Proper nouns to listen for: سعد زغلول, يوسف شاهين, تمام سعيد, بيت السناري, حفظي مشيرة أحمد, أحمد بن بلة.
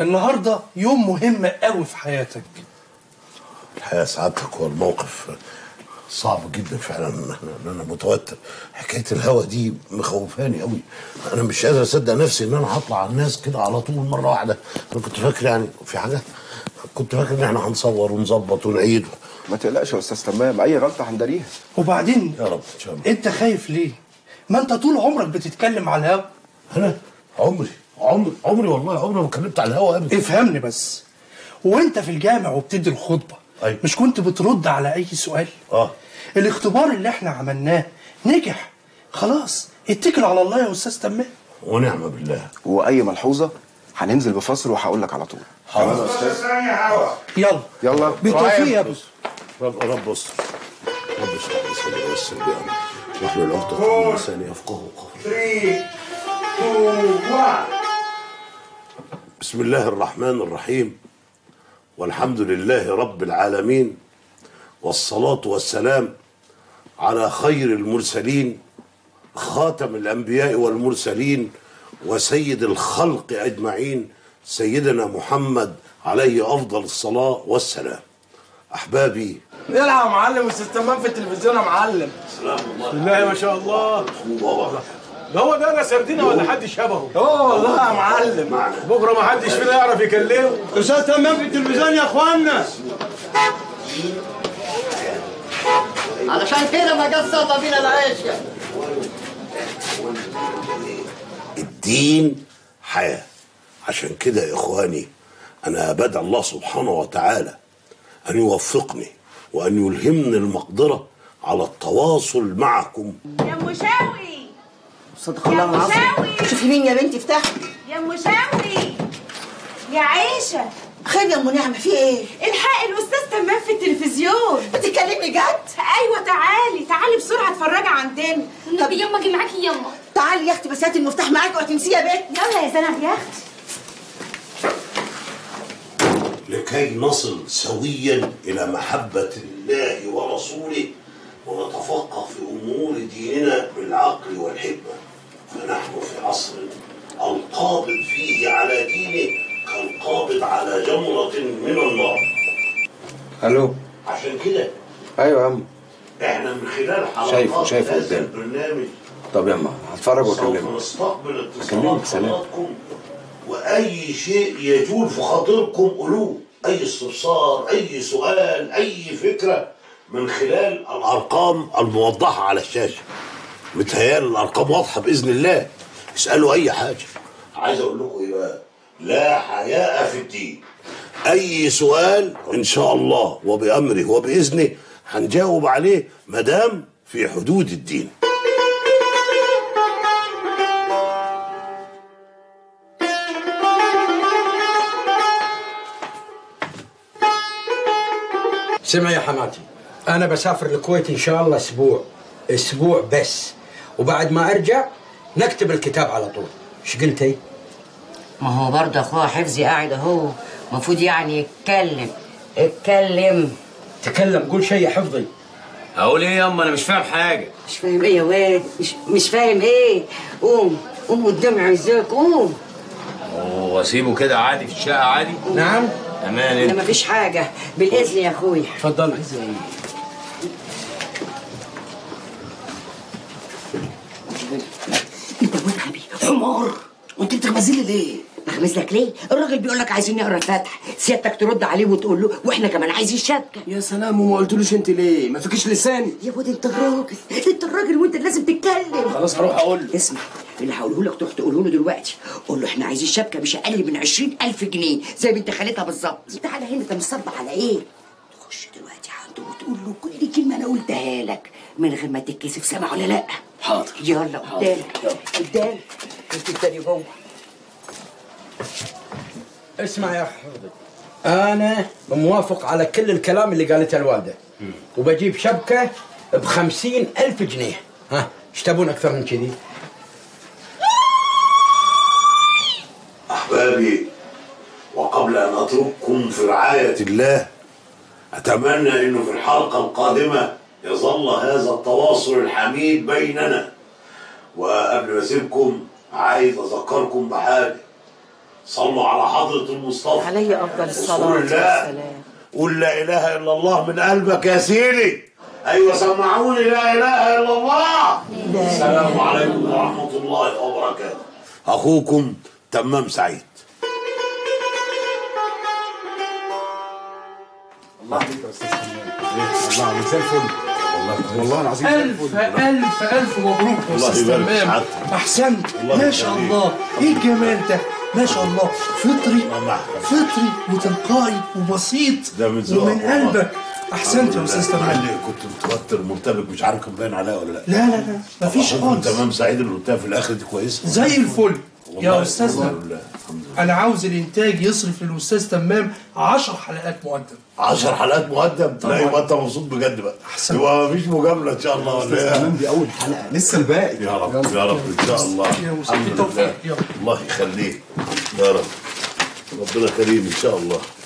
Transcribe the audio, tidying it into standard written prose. النهارده يوم مهم قوي في حياتك. الحقيقه سعادتك هو الموقف صعب جدا فعلا. انا متوتر، حكايه الهوا دي مخوفاني قوي. انا مش قادر اصدق نفسي ان انا هطلع على الناس كده على طول مره واحده. انا كنت فاكر يعني في حاجه، كنت فاكر ان احنا هنصور ونظبط ونعيد. ما تقلقش يا استاذ تمام، اي غلطه هنداريها. وبعدين يا رب ان شاء الله. انت خايف ليه؟ ما انت طول عمرك بتتكلم على الهوا. انا عمري والله عمري ما اتكلمت على الهوا ابدا. افهمني بس، وانت في الجامع وبتدي الخطبه أيوة، مش كنت بترد على اي سؤال؟ الاختبار اللي احنا عملناه نجح، خلاص اتكل على الله يا استاذ تمام. ونعم بالله. واي ملحوظه هننزل بفصل وهقول لك على طول. حاضر يا استاذ. يلا يلا بالتوفيق يا بص. رب بص رب يسلمك ويسر بيعمل واحلل العقدة من لساني يفقهوا قولي. 3 2 1. بسم الله الرحمن الرحيم، والحمد لله رب العالمين، والصلاة والسلام على خير المرسلين، خاتم الأنبياء والمرسلين، وسيد الخلق أجمعين، سيدنا محمد عليه أفضل الصلاة والسلام. أحبابي، يلعب يا معلم. أستاذ تمام في التلفزيون يا معلم. سلام الله. بسم الله ما شاء الله. ده هو ده سردينه ولا حد شبهه؟ والله يا معلم بكره ما حدش فينا يعرف يكلمه. استاذ تمام في التلفزيون يا اخوانا. علشان كده ما جاش سقطه بينا العيش. الدين حياه. عشان كده يا اخواني انا بدعي الله سبحانه وتعالى ان يوفقني وان يلهمني المقدره على التواصل معكم. يا مشاوي صدق الله العظيم. شوفي مين يا بنتي، افتحي يا ام شاوي يا عيشه. خير يا ام نعمه، في ايه؟ الحق الاستاذ تمام في التلفزيون. بتتكلمي جد؟ ايوه. تعالي تعالي بسرعه اتفرجي عندنا. النبي يما اجي معاكي يما. تعالي يا اختي بس هاتي المفتاح معاكي وهتنسيه يا بنت. يلا يا زنب يا اختي. لكي نصل سويا الى محبه الله ورسوله ونتفقه في امور ديننا بالعقل والحكمه، فنحن في عصر القابض فيه على دينه كالقابض على جمره من النار. الو. عشان كده ايوه يا عم احنا من خلال حلقات هذا البرنامج. طب يا عم هتفرج واكلمك. نستقبل اتصالاتكم واي شيء يجول في خاطركم قولوه، اي استفسار، اي سؤال، اي فكره، من خلال الارقام الموضحه على الشاشه. متهيألي الارقام واضحه باذن الله، اسالوا اي حاجه. عايز اقول لكم ايه بقى؟ لا حياء في الدين. اي سؤال ان شاء الله وبامره وباذنه هنجاوب عليه ما دام في حدود الدين. سمع يا حماتي، أنا بسافر الكويت إن شاء الله أسبوع بس، وبعد ما أرجع نكتب الكتاب على طول. إيش قلتي؟ ما هو برضه أخوها حفظي قاعد أهو، المفروض يعني يتكلم. قول شيء يا حفظي. أقول إيه ياما؟ أنا مش فاهم حاجة. مش فاهم إيه يا واد؟ مش فاهم إيه؟ قوم قدام عزاك قوم. وأسيبه كده عادي في الشقة عادي؟ نعم؟ تمام. أنا مفيش حاجة، بالإذن يا أخويا. اتفضلي. انت متعبي حمار، وانت بتغمزلي ليه؟ اغمزلك ليه؟ الراجل بيقول لك عايزين نقرا الفاتحه، سيادتك ترد عليه وتقول له واحنا كمان عايزين شبكه. يا سلام، وما قلتلوش انت ليه؟ ما فيكيش لساني يا واد. انت الراجل وانت لازم تتكلم. خلاص هروح اقول له. اسمع اللي هقوله لك، تروح تقوله له دلوقتي. قول له احنا عايزين شبكه مش اقل من 20000 جنيه زي بنت خالتها بالظبط. تعالى هنا، انت مصدق على ايه؟ تخش دلوقتي عنده وتقول له كل كلمه انا قلتها لك من غير ما تتكسف، سامع ولا لا؟ حاضر. يلا قدامك قدامك. انت التاني جوه. اسمع يا حفظي، انا موافق على كل الكلام اللي قالته الوالده، وبجيب شبكه ب50000 جنيه. ها ايش تبون اكثر من كذي؟ احبابي، وقبل ان اترككم في رعايه الله، اتمنى انه في الحلقه القادمه يظل هذا التواصل الحميد بيننا. وقبل ما اسيبكم عايز اذكركم بحاجه. صلوا على حضرة المصطفى عليه أفضل الصلاة والسلام. قول لا إله إلا الله من قلبك يا سيدي. أيوة سمعوني، لا إله إلا الله. السلام عليكم ورحمة الله وبركاته. أخوكم تمام سعيد. الله عليك يا أستاذ تمام، الله عليك زي الفل. والله العظيم ألف ألف ألف مبروك يا أستاذ تمام، أحسنت ما شاء الله، إيه الجمال ده ما شاء الله، فطري وتلقائي وبسيط ومن قلبك، أحسنت يا أستاذ تمام. كنت متوتر مرتبك مش عارف كان باين عليا ولا لا؟ لا لا لا مفيش خالص. تمام سعيد اللي قلتها في الآخر دي كويسة زي الفل يا أستاذنا. أنا عاوز الإنتاج يصرف للأستاذ تمام 10 حلقات مقدم. 10 حلقات مقدم؟ لا يبقى أنت مبسوط بجد بقى. أحسن يبقى مفيش مجاملة إن شاء الله. أستاذ تمام دي أول حلقة لسه الباقي. يا رب يا رب إن شاء الله. الحمد لله الله يخليك يا رب، ربنا كريم إن شاء الله.